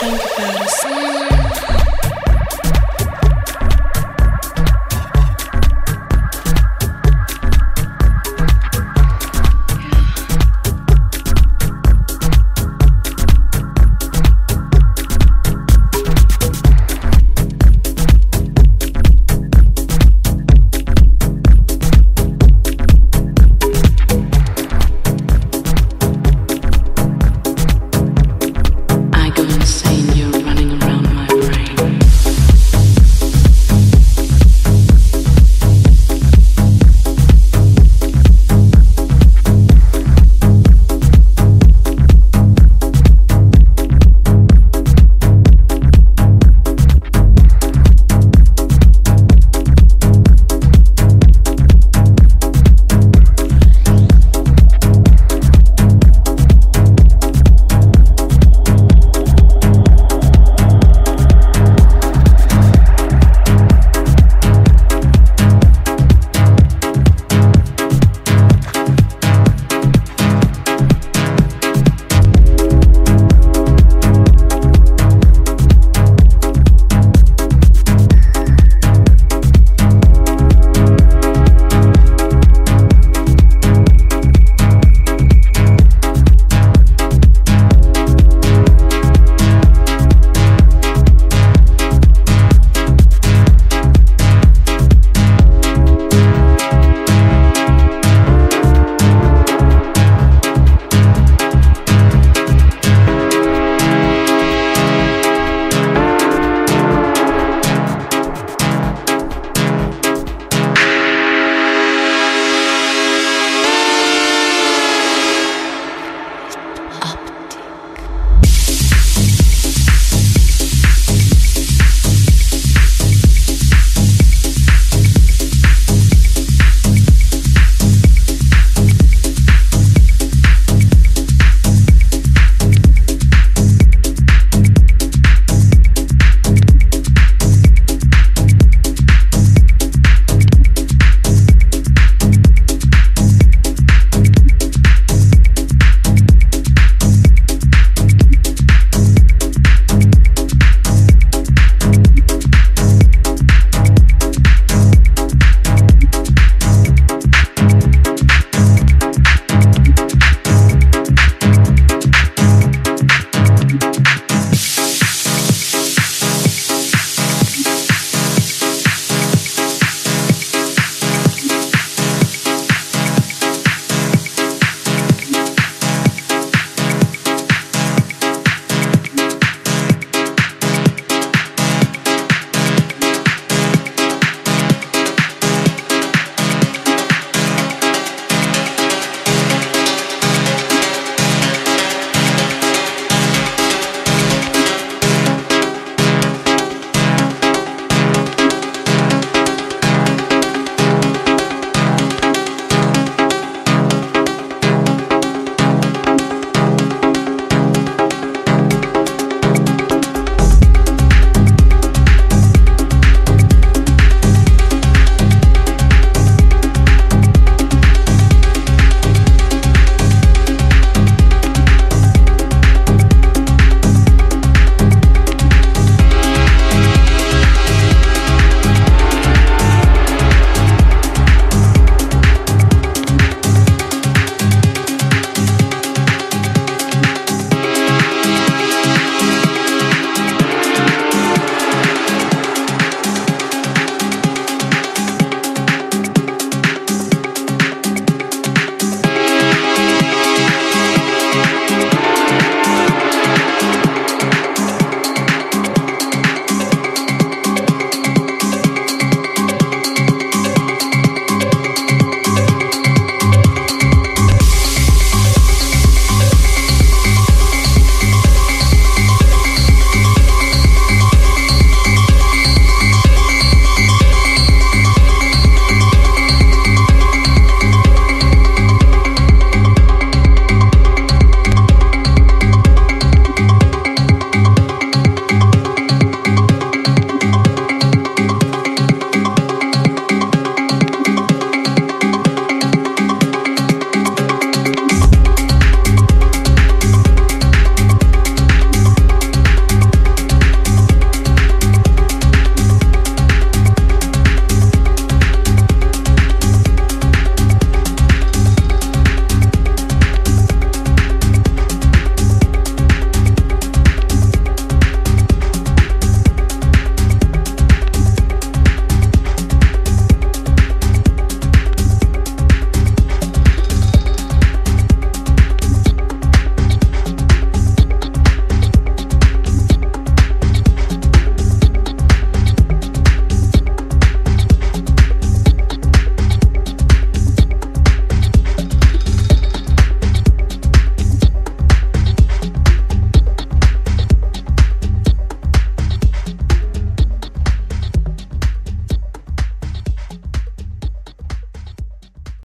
think about us.